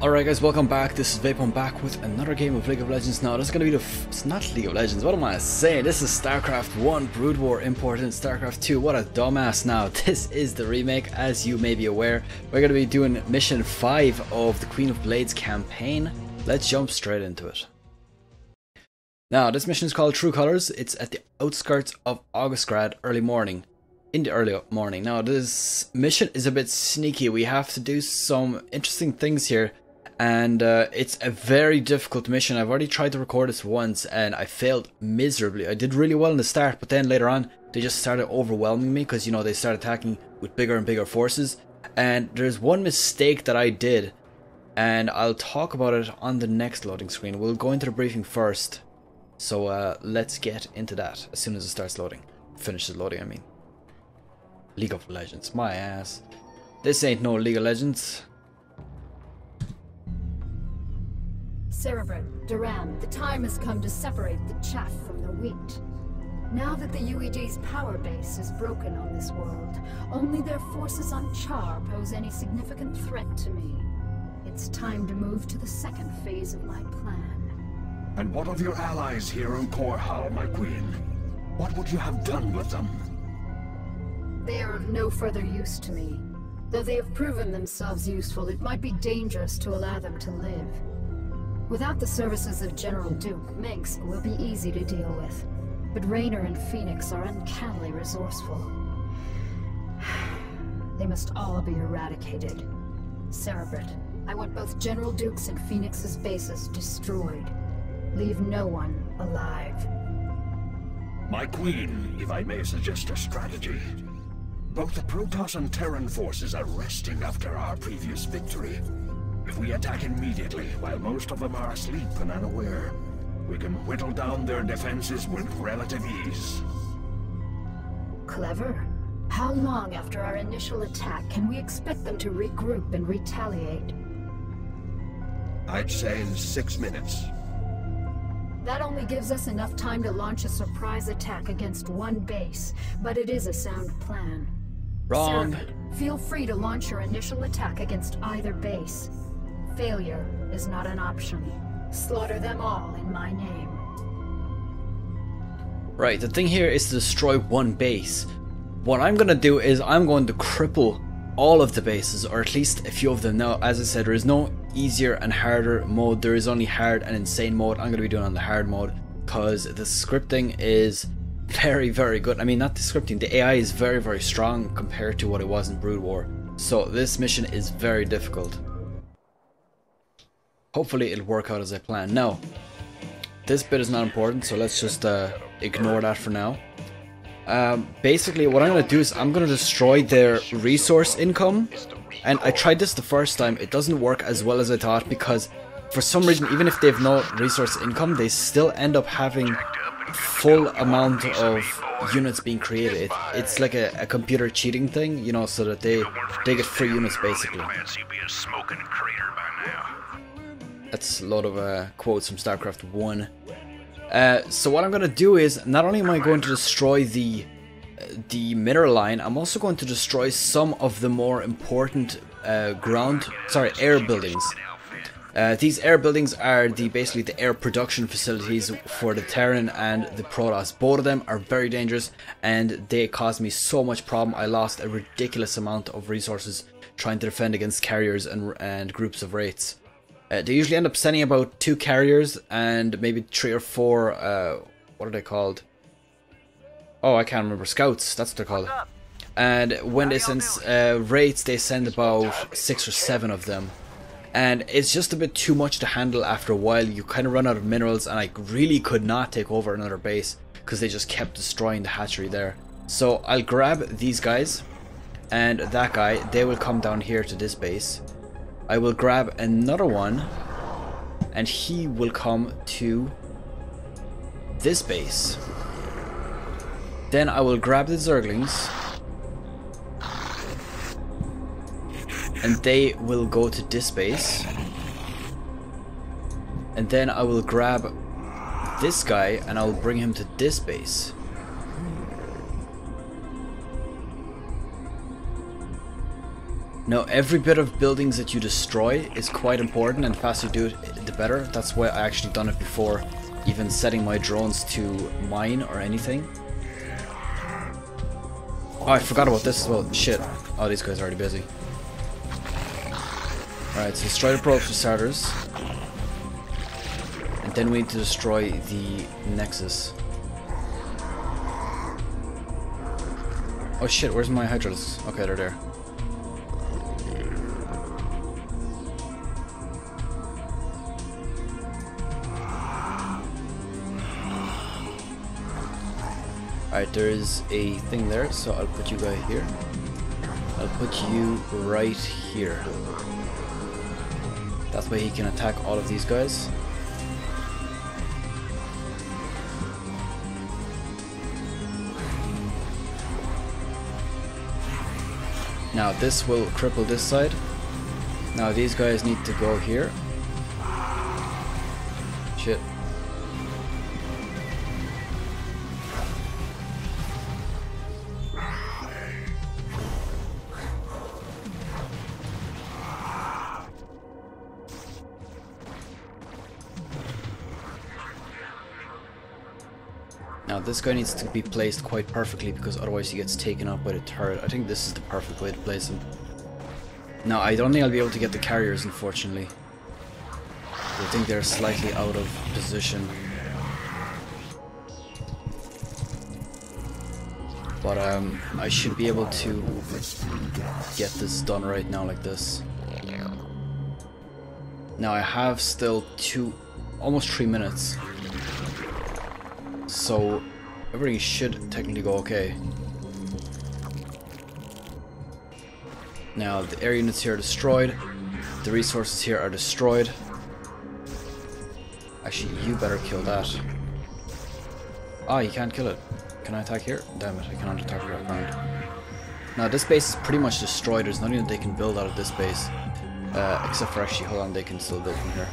Alright guys, welcome back. This is Vaipo. I'm back with another game of League of Legends. Now this is going to be the it's not League of Legends, what am I saying? This is StarCraft 1 Brood War imported in StarCraft 2. What a dumbass. Now this is the remake, as you may be aware. We're going to be doing mission 5 of the Queen of Blades campaign. Let's jump straight into it. Now this mission is called True Colors. It's at the outskirts of Augustgrad in the early morning. Now this mission is a bit sneaky. We have to do some interesting things here. And it's a very difficult mission. I've already tried to record this once and I failed miserably. I did really well in the start, but then later on they just started overwhelming me because, you know, they start attacking with bigger and bigger forces. And there's one mistake that I did, and I'll talk about it on the next loading screen. We'll go into the briefing first. So let's get into that as soon as it starts loading. Finishes loading, I mean. League of Legends, my ass. This ain't no League of Legends. Cerebrate, Duran, the time has come to separate the chaff from the wheat. Now that the UEG's power base is broken on this world, only their forces on Char pose any significant threat to me. It's time to move to the second phase of my plan. And what of your allies here on Korhal, my queen? What would you have done with them? They are of no further use to me. Though they have proven themselves useful, it might be dangerous to allow them to live. Without the services of General Duke, Minx will be easy to deal with, but Raynor and Phoenix are uncannily resourceful. They must all be eradicated. Cerebrate, I want both General Duke's and Phoenix's bases destroyed. Leave no one alive. My queen, if I may suggest a strategy. Both the Protoss and Terran forces are resting after our previous victory. If we attack immediately, while most of them are asleep and unaware, we can whittle down their defenses with relative ease. Clever. How long after our initial attack can we expect them to regroup and retaliate? I'd say in 6 minutes. That only gives us enough time to launch a surprise attack against one base, but it is a sound plan. Wrong. Sir, feel free to launch your initial attack against either base. Failure is not an option. Slaughter them all in my name. Right, the thing here is to destroy one base. What I'm going to do is I'm going to cripple all of the bases, or at least a few of them. Now, as I said, there is no easier and harder mode. There is only hard and insane mode. I'm going to be doing on the hard mode because the scripting is very, very good. I mean, not the scripting. The AI is very, very strong compared to what it was in Brood War. So this mission is very difficult. Hopefully it'll work out as I plan. Now, this bit is not important, so let's just ignore that for now. Basically, what I'm going to do is I'm going to destroy their resource income. And I tried this the first time. It doesn't work as well as I thought because for some reason, even if they have no resource income, they still end up having full amount of units being created. It's like a computer cheating thing, you know, so that they get free units basically. That's a lot of quotes from StarCraft 1. So what I'm going to do is, not only am I going to destroy the mineral line, I'm also going to destroy some of the more important air buildings. These air buildings are basically the air production facilities for the Terran and the Protoss. Both of them are very dangerous and they caused me so much problem. I lost a ridiculous amount of resources trying to defend against carriers and groups of wraiths. They usually end up sending about 2 carriers and maybe 3 or 4, what are they called? Oh, I can't remember. Scouts, that's what they're called. And when they send raids, they send about 6 or 7 of them. And it's just a bit too much to handle after a while. You kind of run out of minerals and I really could not take over another base because they just kept destroying the hatchery there. So I'll grab these guys and that guy. They will come down here to this base. I will grab another one and he will come to this base. Then I will grab the Zerglings and they will go to this base. And then I will grab this guy and I will bring him to this base. No, every bit of buildings that you destroy is quite important, and the faster you do it, the better. That's why I actually done it before even setting my drones to mine or anything. Oh, I forgot about this as well. Shit. Oh, these guys are already busy. Alright, so destroy the probes for starters. And then we need to destroy the Nexus. Oh shit, where's my Hydralisks? Okay, they're there. Alright, there is a thing there, so I'll put you guys here. I'll put you right here. That way he can attack all of these guys. Now this will cripple this side. Now these guys need to go here. Shit. This guy needs to be placed quite perfectly because otherwise he gets taken up by the turret. I think this is the perfect way to place him. Now, I don't think I'll be able to get the carriers, unfortunately. I think they're slightly out of position. But I should be able to get this done right now like this. Now I have still almost 3 minutes. So everything should technically go okay. Now the air units here are destroyed. The resources here are destroyed. Actually, you better kill that. Ah, you can't kill it. Can I attack here? Damn it, I cannot attack that ground. Now this base is pretty much destroyed. There's nothing that they can build out of this base. Except for actually, hold on, they can still build from here.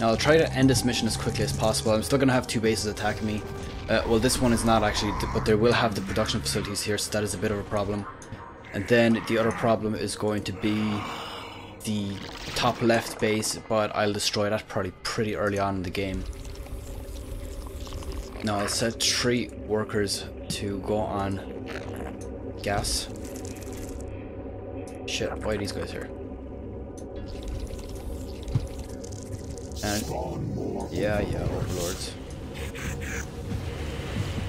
Now I'll try to end this mission as quickly as possible. I'm still going to have 2 bases attacking me. Well, this one is not actually, but they will have the production facilities here, so that is a bit of a problem. And then the other problem is going to be the top left base, but I'll destroy that probably pretty early on in the game. Now I'll set 3 workers to go on gas. Shit, why are these guys here? And yeah, overlords.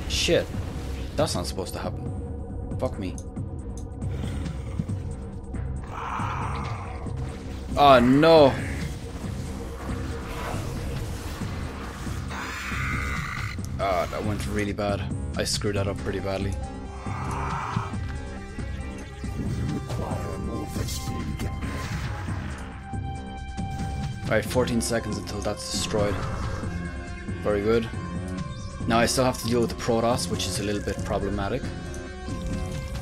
Shit, that's not supposed to happen. Fuck me. Oh no. Ah, that went really bad. I screwed that up pretty badly. Alright, 14 seconds until that's destroyed. Very good. Now I still have to deal with the Protoss, which is a little bit problematic. All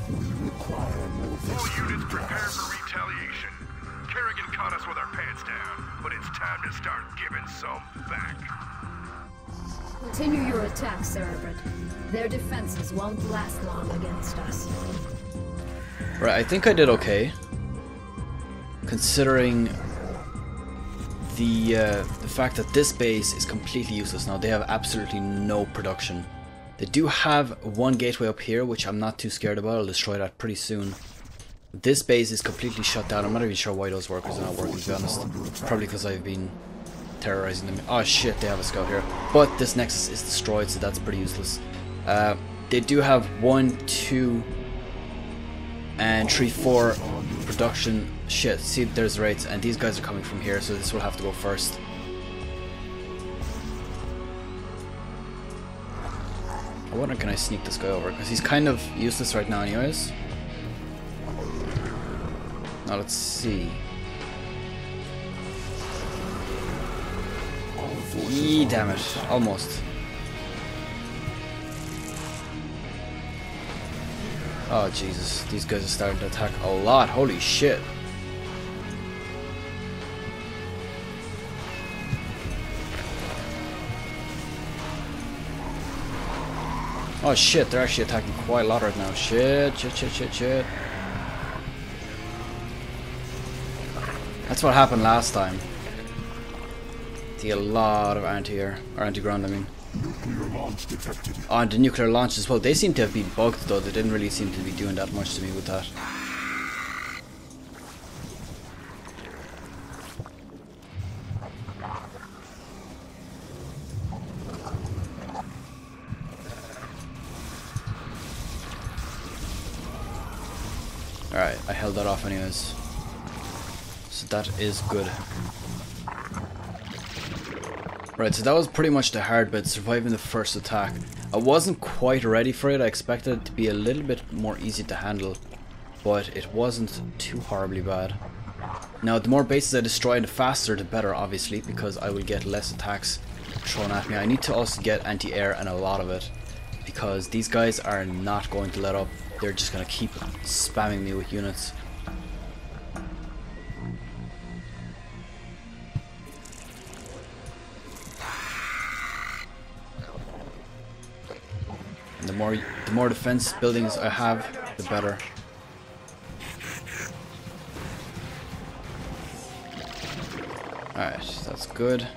units prepare for retaliation. Kerrigan caught us with our pants down, but it's time to start giving some back. Continue your attack, Cerebrate. Their defenses won't last long against us. Right, I think I did okay. Considering the fact that this base is completely useless now. They have absolutely no production. They do have 1 gateway up here, which I'm not too scared about. I'll destroy that pretty soon. This base is completely shut down. I'm not even sure why those workers are not working, to be honest. Probably because I've been terrorizing them. Oh shit, they have a scout here. But this Nexus is destroyed, so that's pretty useless. They do have 1, 2, and 3, 4 production. Shit, see, there's raids, and these guys are coming from here, so this will have to go first. I wonder, can I sneak this guy over? Because he's kind of useless right now anyways. Now let's see. Eee, damn it. Almost. Oh Jesus, these guys are starting to attack a lot, holy shit. Oh shit, they're actually attacking quite a lot right now. Shit, shit, shit, shit, shit. That's what happened last time. See a lot of anti-air, or anti-ground I mean. Nuclear launch detected. Oh, and the nuclear launch as well. They seem to have been bugged though, they didn't really seem to be doing that much to me with that. Alright, I held that off anyways. So that is good. Right, so that was pretty much the hard bit, surviving the first attack. I wasn't quite ready for it, I expected it to be a little bit more easy to handle, but it wasn't too horribly bad. Now the more bases I destroy, the faster the better obviously, because I will get less attacks thrown at me. I need to also get anti-air and a lot of it, because these guys are not going to let up. They're just going to keep spamming me with units. And the more defense buildings I have, the better. Alright, that's good.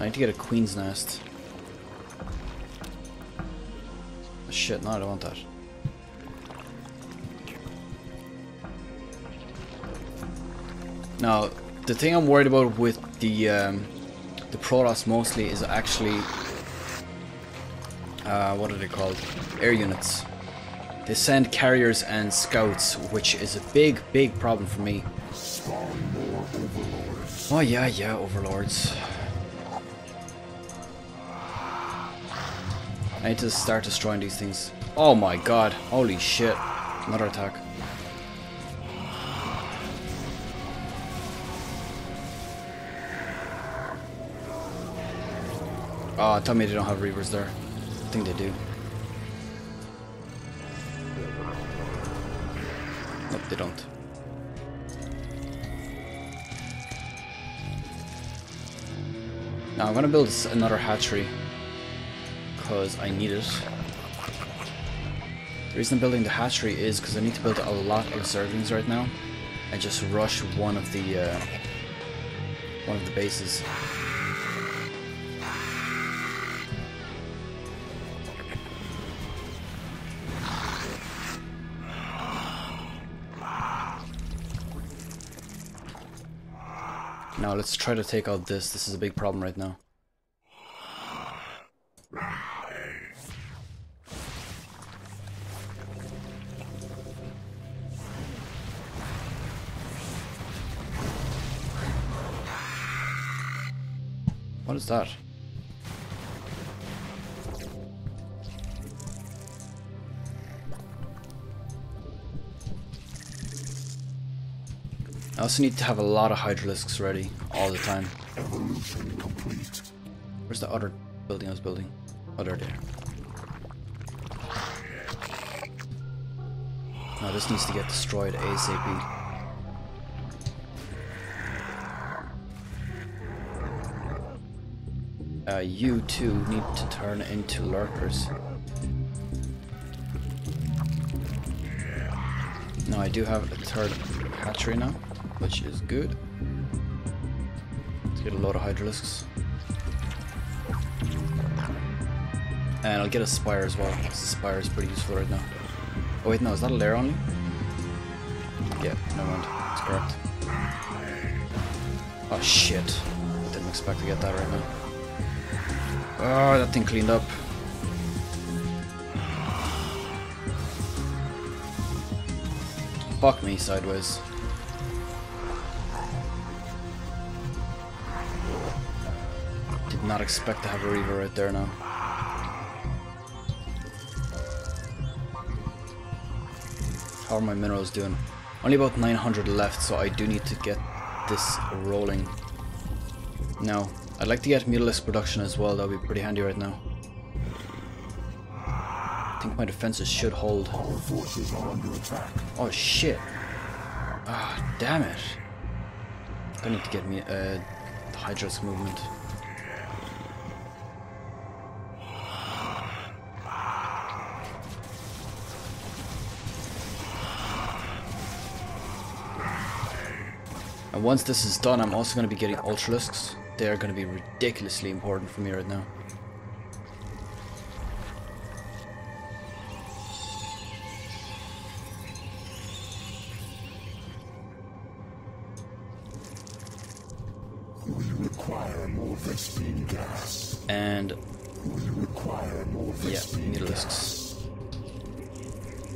I need to get a queen's nest. Shit, no, I don't want that. Now, the thing I'm worried about with the Protoss mostly is actually what are they called? Air units. They send carriers and scouts, which is a big, big problem for me. Oh yeah, yeah, overlords. I need to start destroying these things. Oh my god, holy shit. Another attack. Oh, tell me they don't have Reavers there. I think they do. Nope, they don't. Now I'm gonna build another hatchery, because I need it. The reason I'm building the hatchery is because I need to build a lot of Zerglings right now and just rush one of the bases. Now let's try to take out this. This is a big problem right now. What is that? I also need to have a lot of Hydralisks ready all the time. Evolution complete. Where's the other building I was building? Oh, they're there. Now this needs to get destroyed ASAP. You two need to turn into lurkers. Now I do have a third hatchery now, which is good. Let's get a load of Hydralisks. And I'll get a Spire as well, because the Spire is pretty useful right now. Oh wait, no, is that a lair only? Yeah, never mind, that's correct. Oh shit, I didn't expect to get that right now. Oh, that thing cleaned up. Fuck me sideways. Did not expect to have a Reaver right there now. How are my minerals doing? Only about 900 left, so I do need to get this rolling. Now, I'd like to get Mutalisk production as well, that would be pretty handy right now. I think my defenses should hold. Our forces are under attack. Oh shit. Ah, damn it. I need to get me a Hydralisk movement. And once this is done, I'm also going to be getting Ultralisks. They're going to be ridiculously important for me right now. We require more Vespine gas. And yeah, Mutalisks.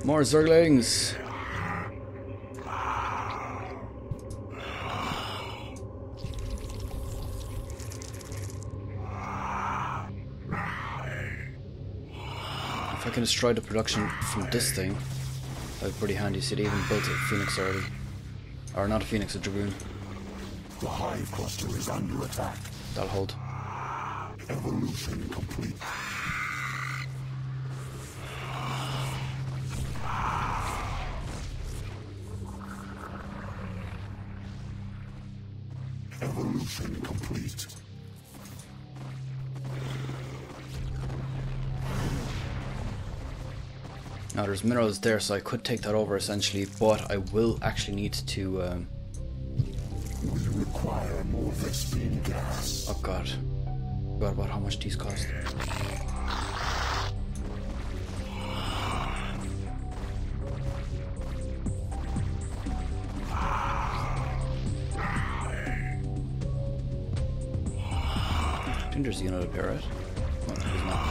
More Zerglings. I can destroy the production from this thing. That'd be pretty handy. See, they even built a Phoenix already. Or not a Phoenix, a Duran. The Hive Cluster is under attack. That'll hold. Evolution complete. Evolution complete. Now there's minerals there, so I could take that over essentially, but I will actually need to we require more Vespine gas. Oh god. I forgot about how much these cost. I think there's another pair, right? No, there's not.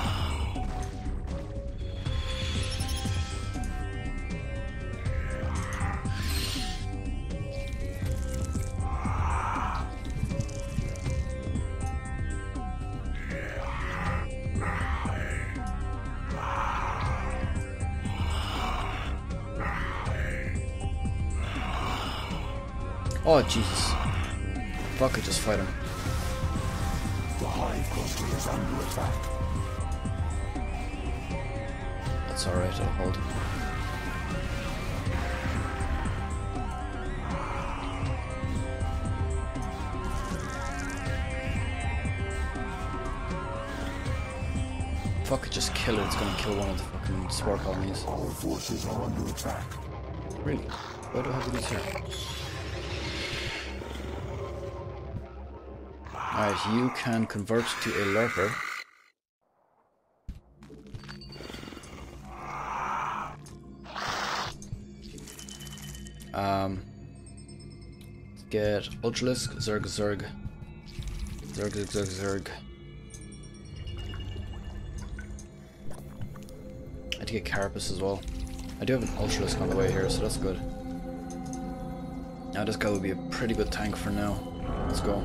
Oh Jesus! If I could just fight him. The Hive Cluster is under attack. That's all right. I'll hold him. If I could just kill it, it's gonna kill one of the fucking spore colonies. Our forces are under attack. Really? Why do I have these here? Alright, you can convert to a lurker. Get Ultralisk, Zerg. I had to get Carapace as well. I do have an Ultralisk on the way here, so that's good. Now this guy would be a pretty good tank for now. Let's go.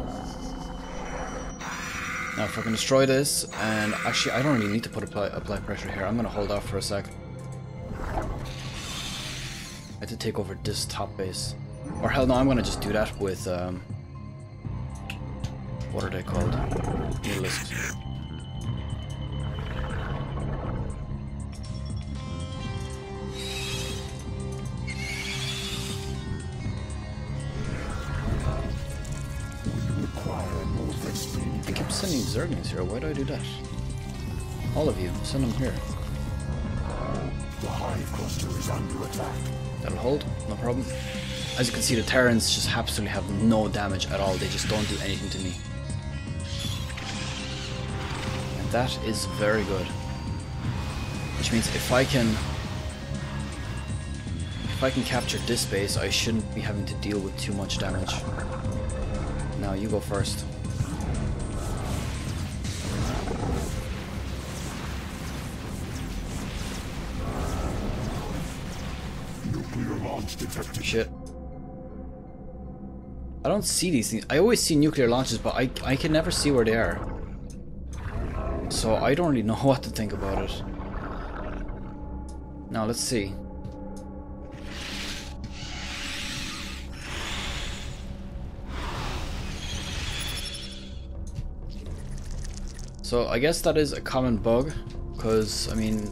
Now if I can destroy this, and actually I don't really need to put apply pressure here, I'm gonna hold off for a sec. I have to take over this top base. Or hell no, I'm gonna just do that with, what are they called? Mutalisks. I'm sending Zerglings here, why do I do that? All of you, send them here. The Hive Cluster is under attack. That'll hold, no problem. As you can see, the Terrans just absolutely have no damage at all, they just don't do anything to me. And that is very good. Which means if I can capture this base, I shouldn't be having to deal with too much damage. Now you go first. Shit. I don't see these things. I always see nuclear launches, but I can never see where they are. So I don't really know what to think about it. Now let's see. So I guess that is a common bug, because I mean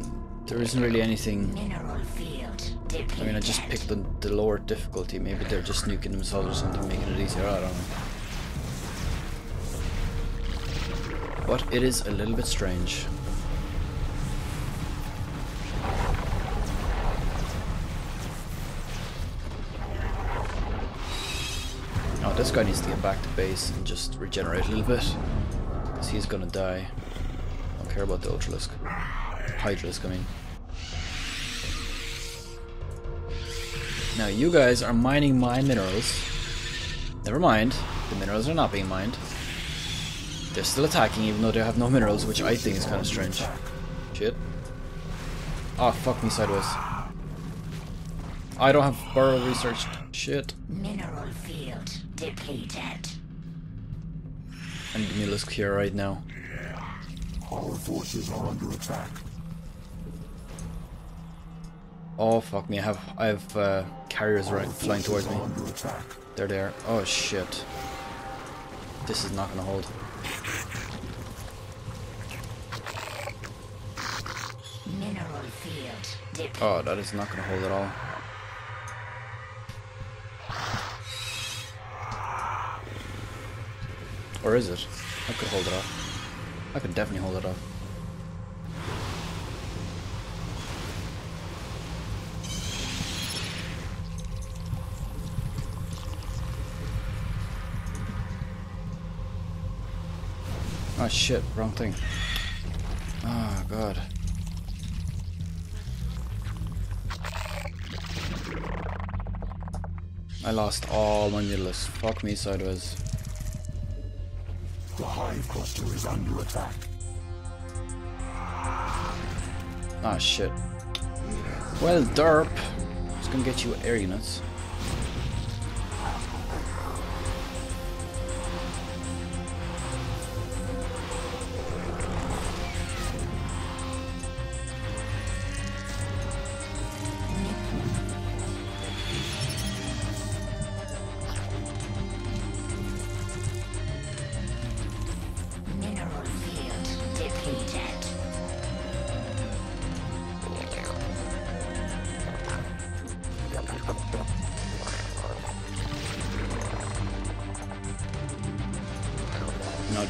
There isn't really anything. I mean, I just picked the lower difficulty. Maybe they're just nuking themselves or something, making it easier. I don't know. But it is a little bit strange. Oh, this guy needs to get back to base and just regenerate a little bit, because he's gonna die. I don't care about the Ultralisk. Hydralisk, I mean. Now you guys are mining my minerals. Never mind, the minerals are not being mined. They're still attacking even though they have no minerals, which I think is kind of strange. Shit. Oh, fuck me sideways. I don't have burrow research. Shit. Mineral field depleted. I need Mutalisk here right now. Our forces are under attack. Oh fuck me! I have carriers right flying towards me. They're there. Oh shit! This is not gonna hold. Mineral field depleted. Oh, that is not gonna hold at all. Or is it? I could hold it off. I could definitely hold it off. Oh shit, wrong thing. Oh god. I lost all my Mutalisks. Fuck me sideways. The Hive Cluster is under attack. Ah shit. Well derp. It's gonna get you air units.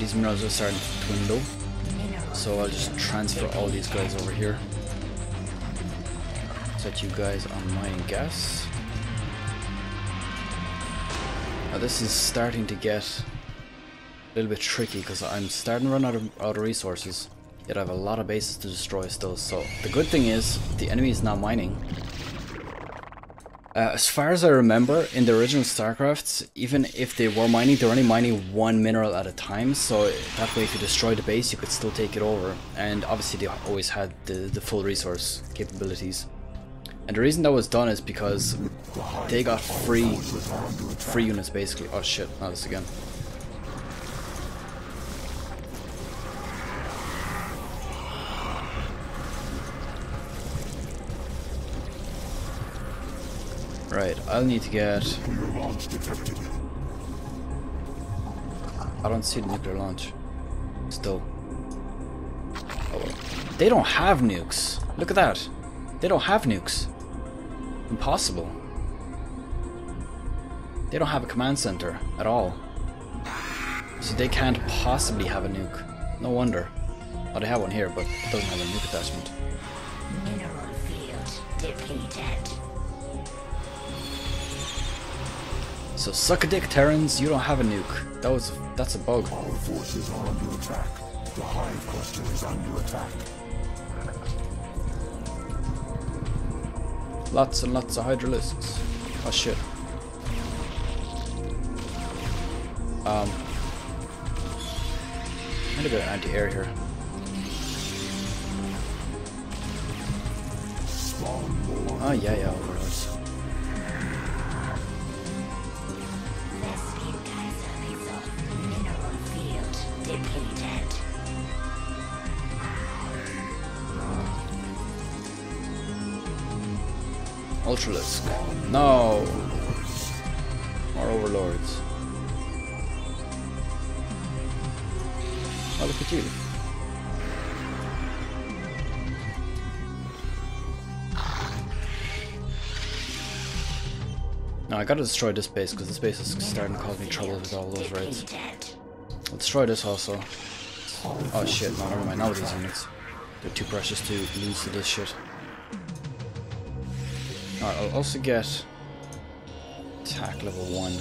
These minerals are starting to dwindle, so I'll just transfer all these guys over here. Set you guys on mine gas. Now this is starting to get a little bit tricky because I'm starting to run out of resources, yet I have a lot of bases to destroy still. So the good thing is the enemy is not mining. As far as I remember, in the original StarCrafts, even if they were mining, they were only mining one mineral at a time, so that way if you destroy the base, you could still take it over. And obviously they always had the full resource capabilities. And the reason that was done is because they got free units basically. Oh shit, not this again. Right, I'll need to get... I don't see the nuclear launch. Still. Oh well. They don't have nukes! Look at that! They don't have nukes! Impossible. They don't have a command center at all. So they can't possibly have a nuke. No wonder. Oh, they have one here, but it doesn't have a nuke attachment. Mineral field depleted. So suck a dick, Terrans, you don't have a nuke. That's a bug. Our forces are under attack. The Hive Cluster is under attack. Lots and lots of Hydralisks. Oh shit. I'm gonna go anti-air here. Oh yeah, yeah, Overlords. Ultralisk. No! More Overlords. Oh, look at you. I gotta destroy this base because this base is starting to cause me trouble with all those raids. I'll destroy this also. Oh shit, no, never mind, not with these units. They're too precious to lose to this shit. Alright, I'll also get attack level 1.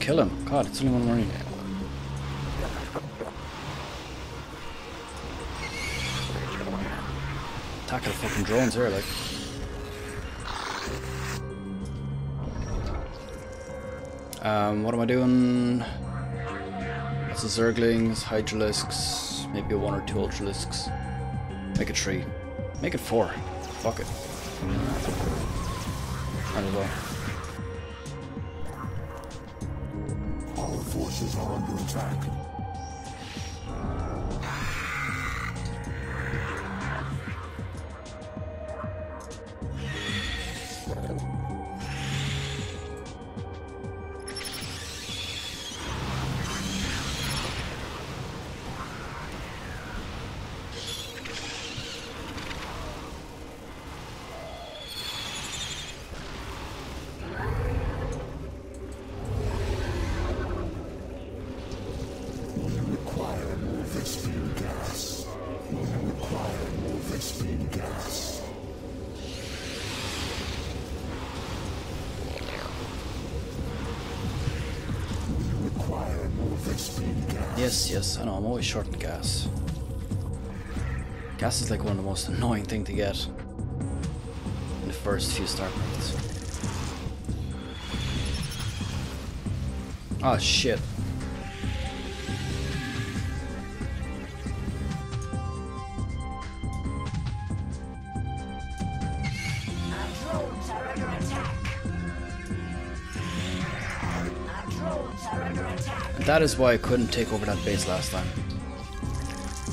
Kill him. God, it's only one more unit. Attack the fucking drones here, like. What am I doing? Lots of Zerglings, Hydralisks, maybe 1 or 2 Ultralisks. Make it 3. Make it 4. Fuck it. Might as well. Forces are under attack. Yes, I know, I'm always short on gas. Gas is like one of the most annoying things to get in the first few StarCrafts. Oh shit. That is why I couldn't take over that base last time.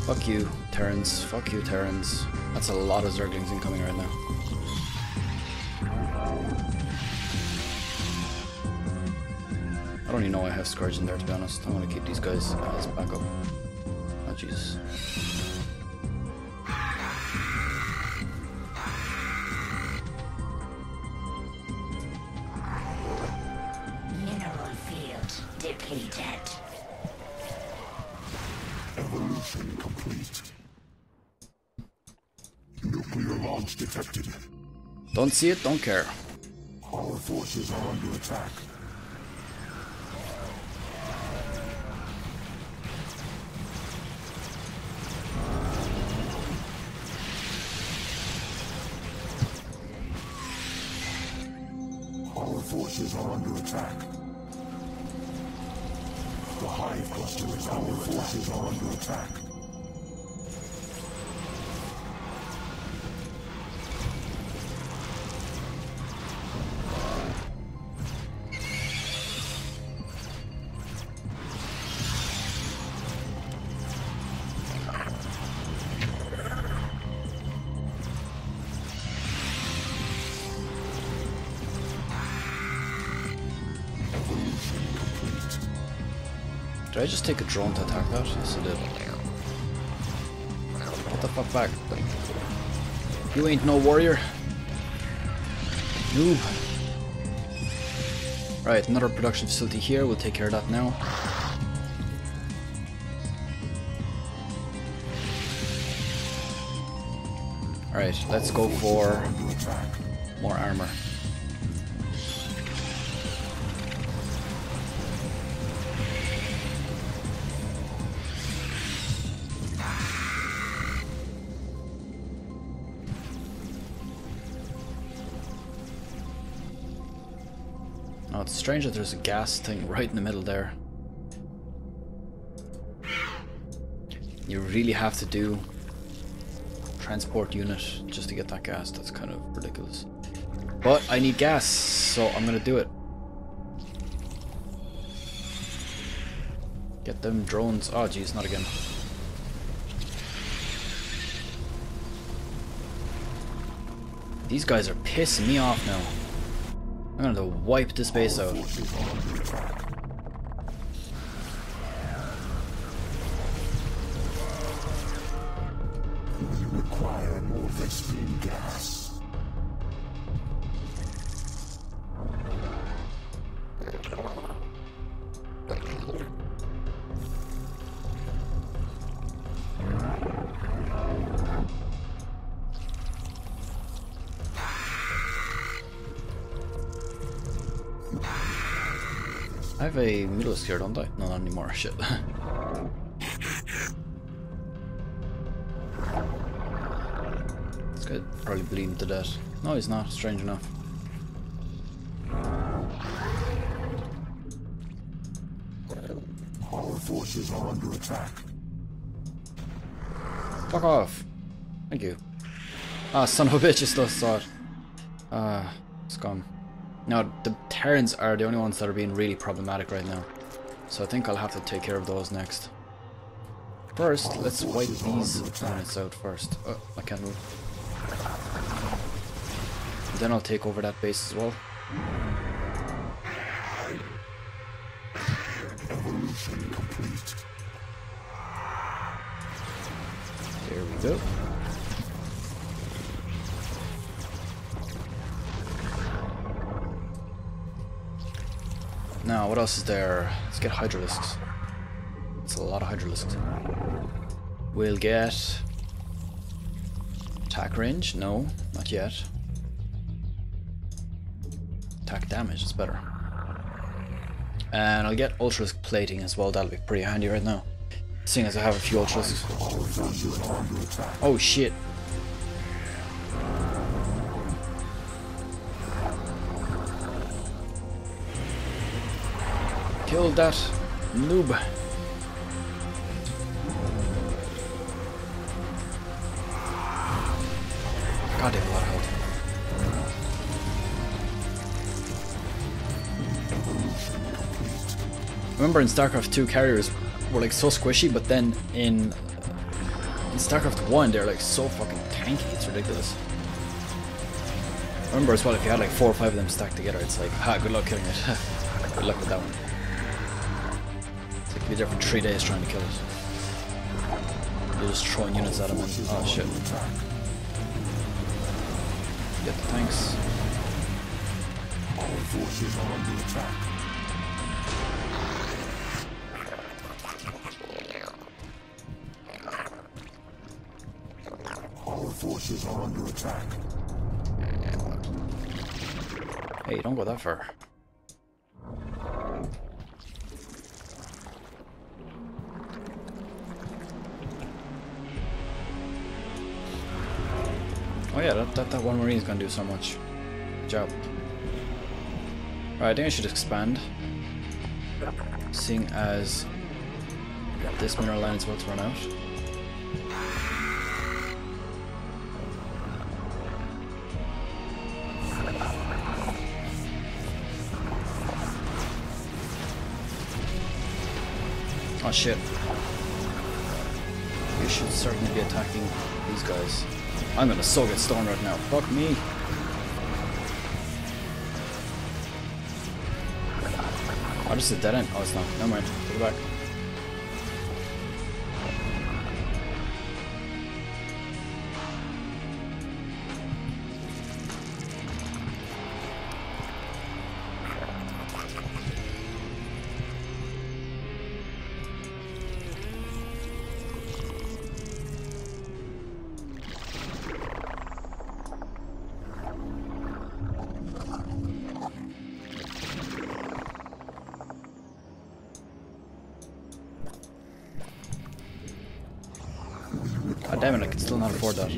Fuck you, Terrans. Fuck you, Terrans. That's a lot of Zerglings incoming right now. I don't even know I have Scourge in there, to be honest. I want to keep these guys as backup. Oh, jeez. Don't see it, don't care. Our forces are under attack. Our forces are under attack. The Hive Cluster is under attack. Our forces are under attack. Did I just take a drone to attack that? Yes, I did. Get the fuck back. You ain't no warrior. Noob. Right, another production facility here. We'll take care of that now. Alright, let's go for more armor. It's strange that there's a gas thing right in the middle there. You really have to do transport unit just to get that gas. That's kind of ridiculous. But I need gas, so I'm gonna do it. Get them drones. Oh geez, not again. These guys are pissing me off now. I'm gonna have to wipe this base out. We require more Vespian gas. I have a Mutalisk here, don't I? No, not anymore. Shit. This guy probably bleeding to death. No, he's not. Strange enough. Our forces are under attack. Fuck off. Thank you. Ah, son of a bitch, I still saw it. Ah, it's gone. Now, the Terrans are the only ones that are being really problematic right now, so I think I'll have to take care of those next. First, let's wipe these planets out first. Oh, I can't move. And then I'll take over that base as well. Evolution complete. There we go. Now, what else is there? Let's get Hydralisks. That's a lot of Hydralisks. We'll get... attack range? No, not yet. Attack damage is better. And I'll get Ultralisk plating as well, that'll be pretty handy right now. Seeing as I have a few Ultralisks. Oh shit! Kill that noob. God, they have a lot of health. Remember in StarCraft 2 carriers were like so squishy, but then in StarCraft 1 they're like so fucking tanky, it's ridiculous. Remember as well, if you had like 4 or 5 of them stacked together, it's like, ha, good luck killing it. Good luck with that one. Be there for 3 days trying to kill us. You're just throwing units at him and oh shit. Get the tanks. Our forces are under attack. Our forces are under attack. Hey, don't go that far. Oh yeah, that one marine is gonna do so much. Good job. Alright, I think I should expand. Seeing as this mineral line is about to run out. Oh shit. You should certainly be attacking these guys. I'm gonna so get stoned right now. Fuck me. Oh, this is a dead end. Oh, it's not. Never mind. Take it back. God damn it, I can still not afford that.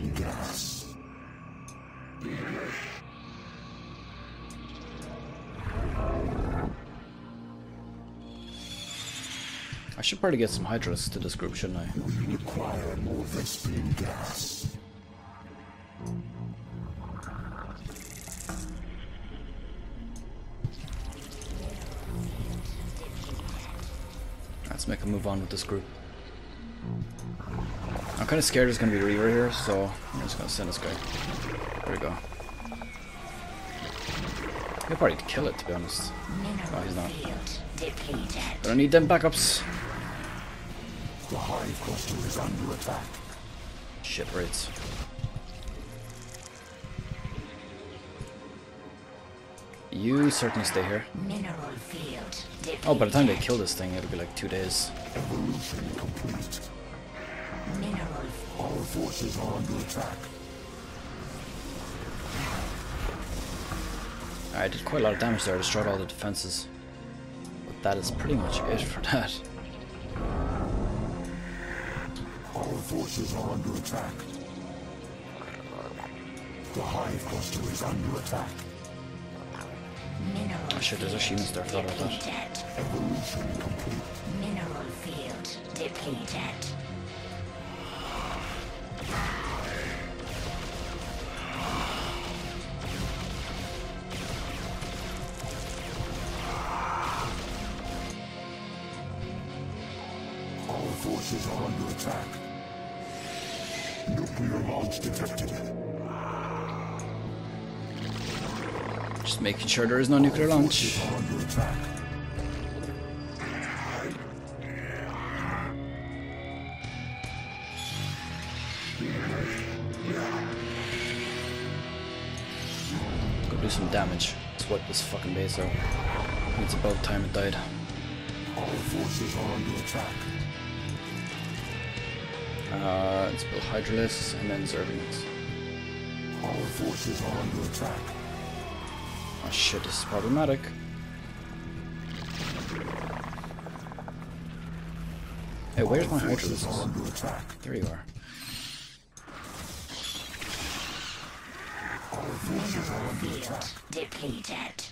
I should probably get some Hydralisks to this group, shouldn't I? We require more Vespian gas. Let's make a move on with this group. I'm kind of scared there's going to be a Reaver here, so I'm just going to send this guy. There we go. They'll probably kill it, to be honest. No, he's not. I don't need them backups. The Hive Cluster is under attack. Shit rates. You certainly stay here. Mineral field depleted. Oh, by the time they kill this thing, it'll be like 2 days. Evolution complete. Mineral. All forces are under attack. I did quite a lot of damage there. I destroyed all the defenses. But that is pretty much it for that. Our forces are under attack. The Hive Cluster is under attack. Mineral oh shit, there's a human there, I forgot about that. Evolution complete. Mineral field depleted. Forces are under attack. Nuclear launch detected. Just making sure there is no nuclear launch. Under attack. Go do some damage. Let's wipe this fucking base out. It's about time it died. All forces are under attack. Let's build Hydralisk and then Zerglings. All forces are under attack. Oh shit, this is problematic. Hey, where's my Hydralisk? There you are. All forces are under attack. Depleted.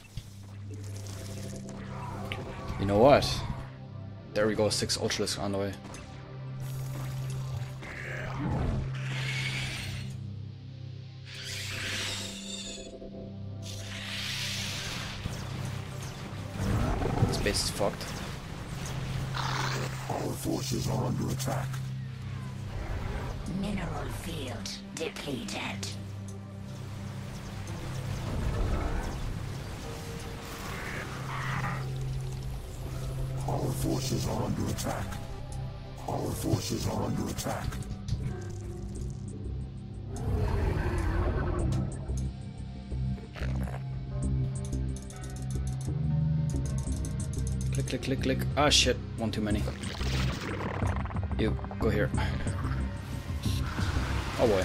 You know what? There we go, 6 Ultralisk on the way. Base is fucked. Our forces are under attack. Mineral field depleted. Our forces are under attack. Our forces are under attack. Click, click, click. Ah, shit. One too many. You, go here. Oh, boy.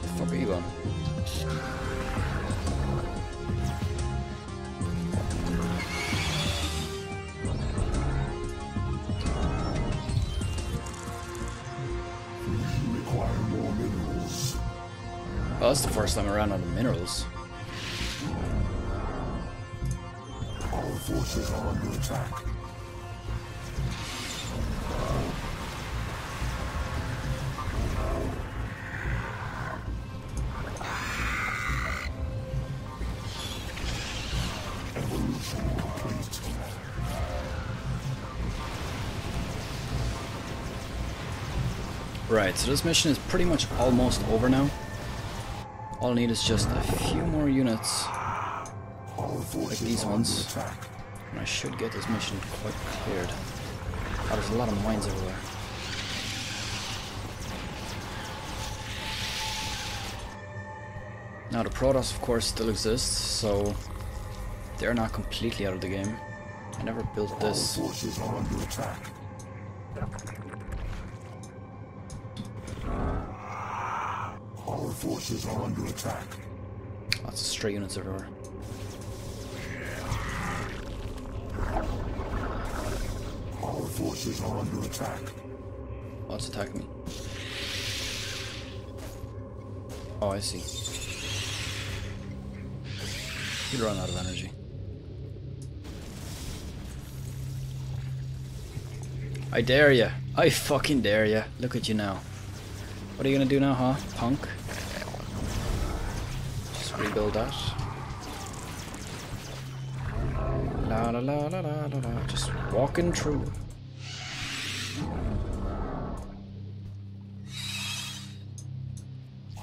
The fuck are you on? Oh, that's the first time around on the minerals. All forces are under attack. Evolution complete. Right, so this mission is pretty much almost over now. All I need is just a few more units, like these ones, and I should get this mission quite cleared. Oh, there's a lot of mines everywhere. Now the Protoss, of course, still exists, so they're not completely out of the game. I never built this. Our forces are under attack. Lots of stray units everywhere. Our forces are under attack. Oh, it's attacking me. Oh, I see. He'd run out of energy. I dare ya. I fucking dare ya. Look at you now. What are you gonna do now, huh, punk? Just rebuild that. La La la la la la la la. Just walking through.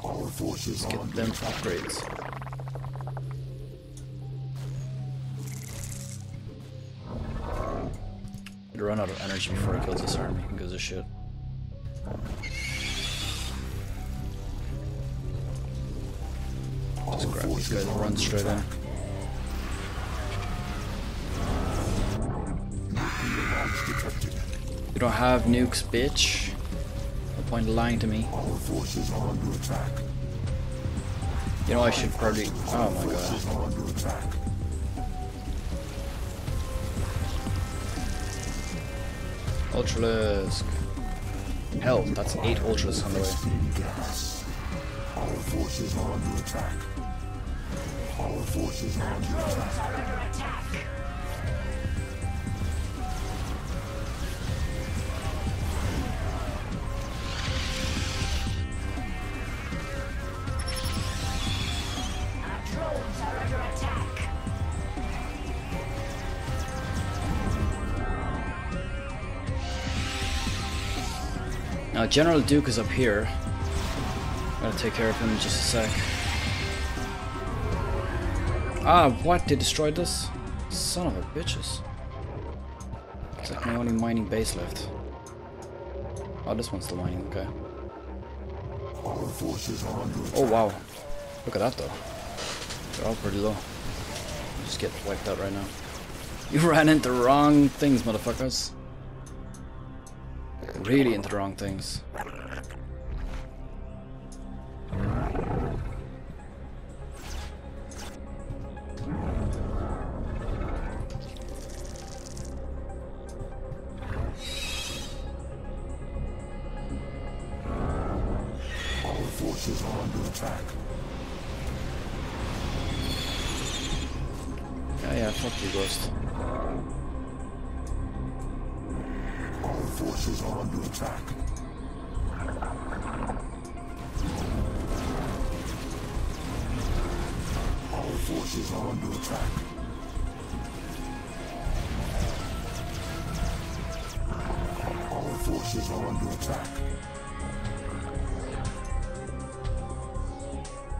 Our forces get them upgrades. I'd run out of energy before I kill this army and goes to shit. Just grab these guys and run straight in. You don't have nukes, bitch. No point in lying to me. Our forces are under attack. You know I should probably. Oh my god. Ultralisk. Hell, that's 8 Ultralisks on the way. Our forces are under attack. Our forces are under attack. Now General Duke is up here. I'm gonna take care of him in just a sec. Ah, what? They destroyed this? Son of a bitches. It's like my only mining base left. Oh, this one's the mining, okay. Our forces are under attack. Oh wow. Look at that though. They're all pretty low. Just get wiped out right now. You ran into wrong things, motherfuckers. Really into the wrong things. Our forces are under attack. Yeah, yeah, fuck you, Ghost. Forces are under attack. Our forces are under attack. Our forces are under attack.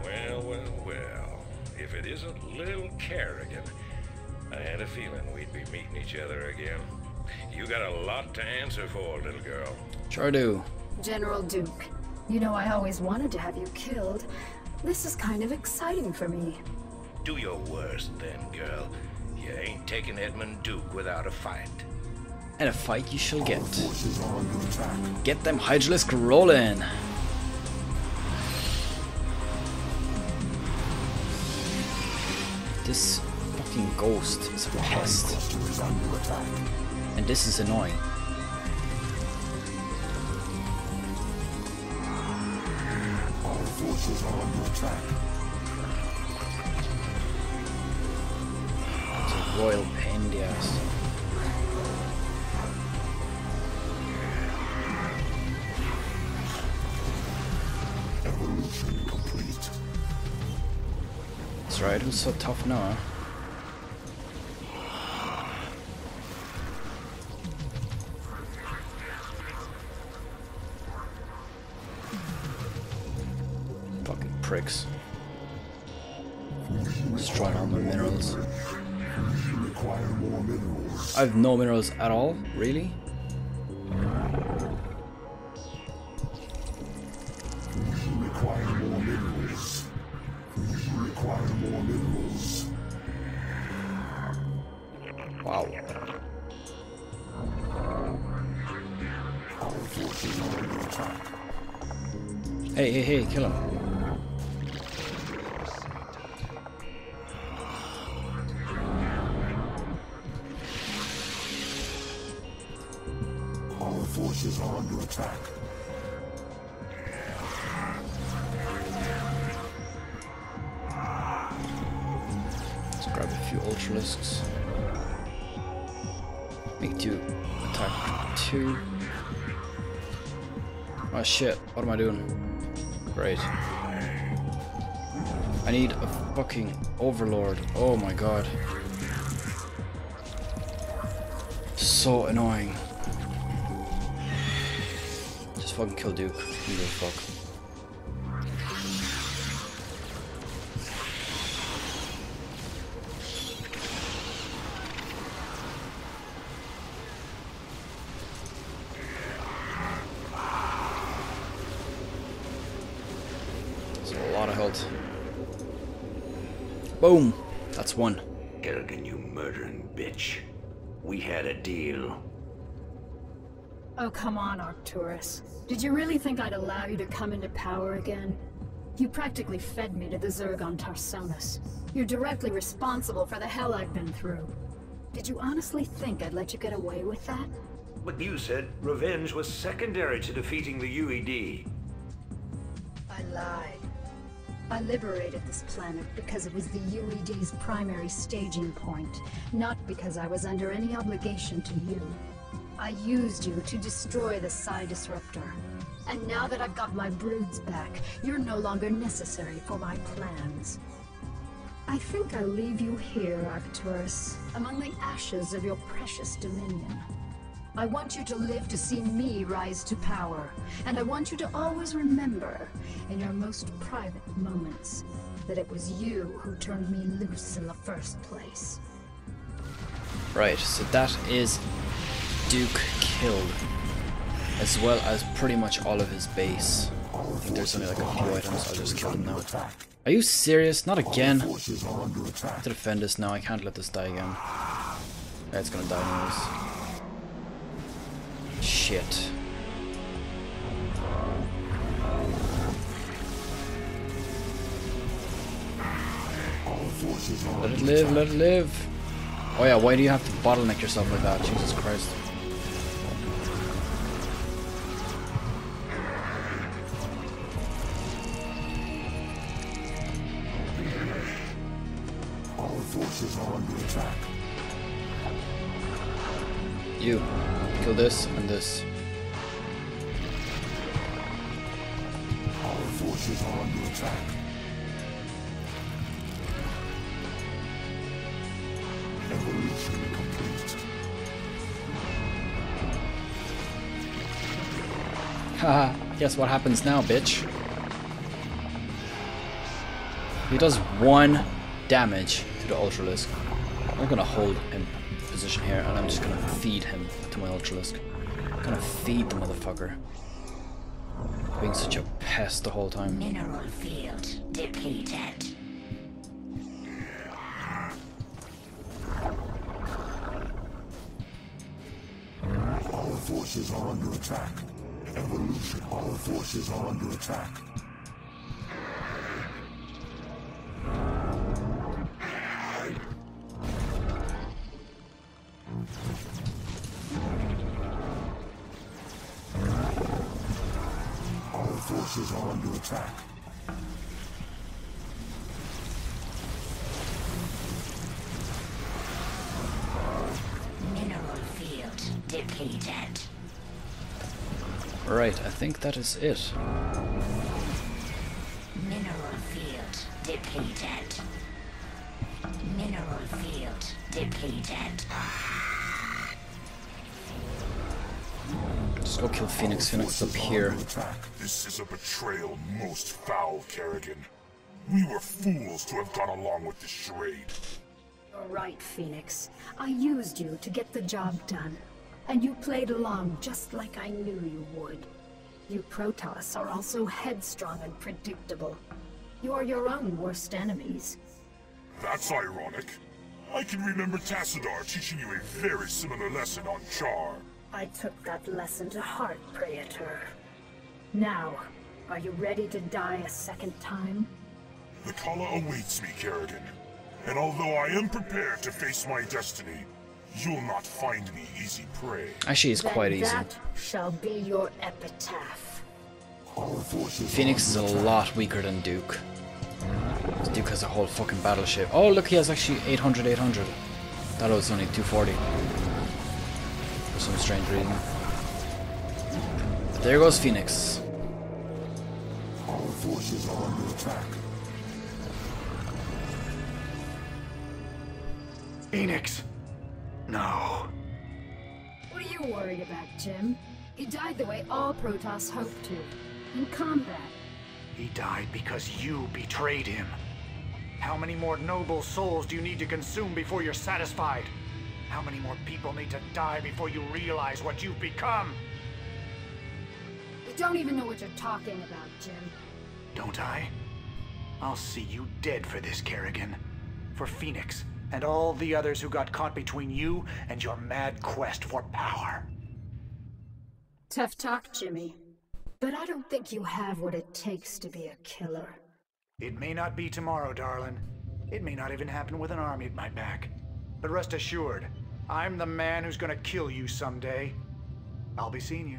Well, well, well. If it isn't Lil Kerrigan, I had a feeling we'd be meeting each other again. You got a lot to answer for, little girl. Sure do. General Duke, you know I always wanted to have you killed. This is kind of exciting for me. Do your worst then, girl. You ain't taking Edmund Duke without a fight. And a fight you shall get. Get them Hydralisk rolling. This fucking ghost is a pest. And this is annoying. Our forces are under attack. It's a royal pain in the ass. Evolution complete. That's right, who's so tough now? Pricks. Let's try on the minerals. We require more minerals. I have no minerals at all, really? We require more minerals. We require more minerals. Wow. Our forces are under attack. Hey, hey, hey, kill him. Are under attack. Let's grab a few Ultralisks. Make two attack two. Oh shit, what am I doing? Great. I need a fucking Overlord. Oh my god. so annoying. Just fucking kill Duke. You go fuck. Boom! That's one. Kerrigan, you murdering bitch. We had a deal. Oh, come on, Arcturus. Did you really think I'd allow you to come into power again? You practically fed me to the Zerg on Tarsonis. You're directly responsible for the hell I've been through. Did you honestly think I'd let you get away with that? But you said revenge was secondary to defeating the UED. I lied. I liberated this planet because it was the UED's primary staging point, not because I was under any obligation to you. I used you to destroy the Psi Disruptor. And now that I've got my broods back, you're no longer necessary for my plans. I think I'll leave you here, Arcturus, among the ashes of your precious dominion. I want you to live to see me rise to power, and I want you to always remember, in your most private moments, that it was you who turned me loose in the first place. Right, so that is Duke killed, as well as pretty much all of his base. I think there's only like a few items, I'll just kill them now. Are you serious? Not again? I have to defend this now, I can't let this die again. Yeah, it's gonna die anyways. Shit. Let it live, let it live. Oh yeah, why do you have to bottleneck yourself like that? Jesus Christ. Our forces are under attack. You. Kill this and this. Our forces are under attack. Evolution complete. Haha, guess what happens now, bitch? He does one damage to the Ultralisk. I'm gonna hold him. Position here, and I'm just gonna feed him to my Ultralisk. I'm gonna feed the motherfucker. Being such a pest the whole time. Mineral field depleted. Our forces are under attack. Evolution. Our forces are under attack. Are under attack. Mineral field depleted. Right, I think that is it. Mineral field depleted. Mineral field depleted. Just go kill Phoenix. Phoenix up here. This is a betrayal most foul, Kerrigan. We were fools to have gone along with this charade. You're right, Phoenix. I used you to get the job done. And you played along just like I knew you would. You Protoss are also headstrong and predictable. You are your own worst enemies. That's ironic. I can remember Tassadar teaching you a very similar lesson on Char. I took that lesson to heart, Praetor. Now, are you ready to die a second time? The Kala awaits me, Kerrigan. And although I am prepared to face my destiny, you'll not find me easy prey. Actually, it's quite easy. That shall be your epitaph. Phoenix is a lot weaker than Duke. Duke has a whole fucking battleship. Oh, look, he has actually 800, 800. That was only 240. For some strange reason. But there goes Phoenix. Our forces are under attack. Phoenix! No. never worried about Jim. He died the way all Protoss hoped to, in combat. He died because you betrayed him. How many more noble souls do you need to consume before you're satisfied? How many more people need to die before you realize what you've become? You don't even know what you're talking about, Jim. Don't I? I'll see you dead for this, Kerrigan. For Phoenix, and all the others who got caught between you and your mad quest for power. Tough talk, Jimmy. But I don't think you have what it takes to be a killer. It may not be tomorrow, darling. It may not even happen with an army at my back. But rest assured, I'm the man who's gonna kill you someday. I'll be seeing you.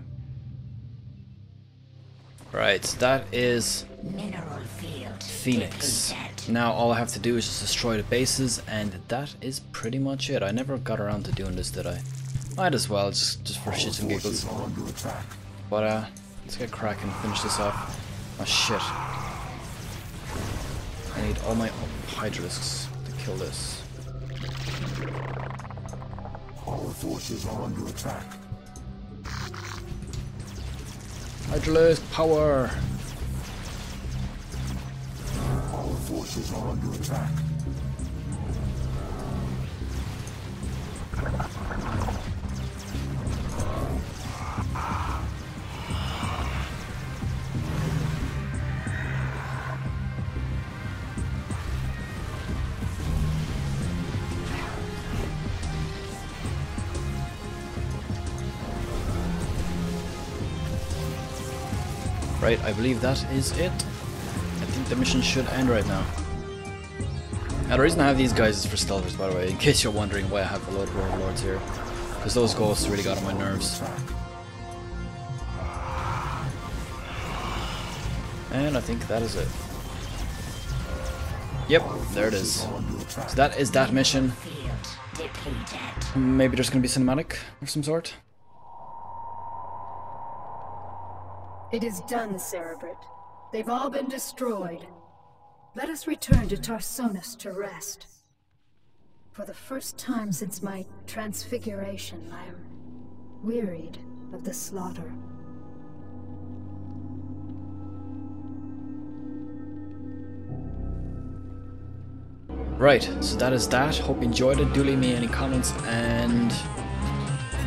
Right, that is Mineral Field Phoenix. Now all I have to do is just destroy the bases, and that is pretty much it. I never got around to doing this, did I? Might as well, just for shits and giggles. But let's get cracking, finish this off. Oh shit. I need all my Hydralisks to kill this. Our forces are under attack. Hydralisk power! Our forces are under attack. Right, I believe that is it. I think the mission should end right now. Now the reason I have these guys is for stealthers, by the way, in case you're wondering why I have a load of Overlords here. Because those ghosts really got on my nerves. And I think that is it. Yep, there it is. So that is that mission. Maybe there's going to be cinematic of some sort. It is done, Cerebrate. They've all been destroyed. Let us return to Tarsonis to rest. For the first time since my transfiguration, I am wearied of the slaughter. Right, so that is that. Hope you enjoyed it. Do leave me any comments and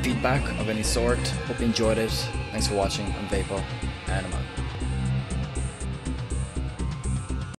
feedback of any sort. Hope you enjoyed it. Thanks for watching. I'm Vaipo, and I'm out.